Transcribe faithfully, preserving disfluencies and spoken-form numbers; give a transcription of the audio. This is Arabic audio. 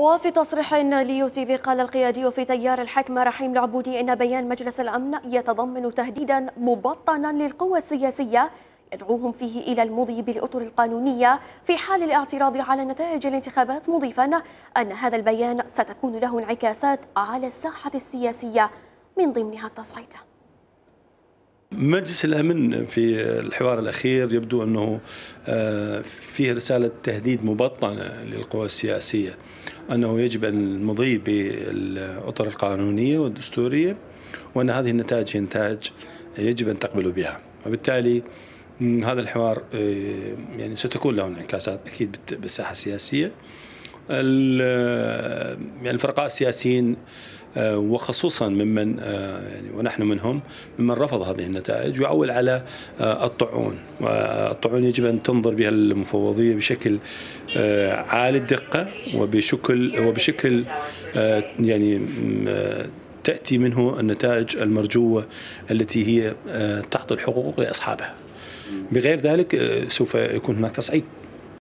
وفي تصريح ليو تيفي قال القيادي في تيار الحكمة رحيم العبودي إن بيان مجلس الأمن يتضمن تهديدا مبطنا للقوى السياسية يدعوهم فيه إلى المضي بالأطر القانونية في حال الاعتراض على نتائج الانتخابات، مضيفا أن هذا البيان ستكون له انعكاسات على الساحة السياسية من ضمنها التصعيد. مجلس الأمن في الحوار الأخير يبدو أنه فيه رسالة تهديد مبطنة للقوى السياسية، أنه يجب أن المضي بالأطر القانونية والدستورية، وأن هذه النتائج هي نتائج يجب أن تقبلوا بها، وبالتالي هذا الحوار يعني ستكون له انعكاسات أكيد بالساحة السياسية. يعني الفرقاء السياسيين وخصوصا ممن يعني ونحن منهم ممن رفض هذه النتائج يعول على الطعون، والطعون يجب ان تنظر بها المفوضيه بشكل عالي الدقه وبشكل وبشكل يعني تاتي منه النتائج المرجوه التي هي تحت الحقوق لاصحابها. بغير ذلك سوف يكون هناك تصعيد.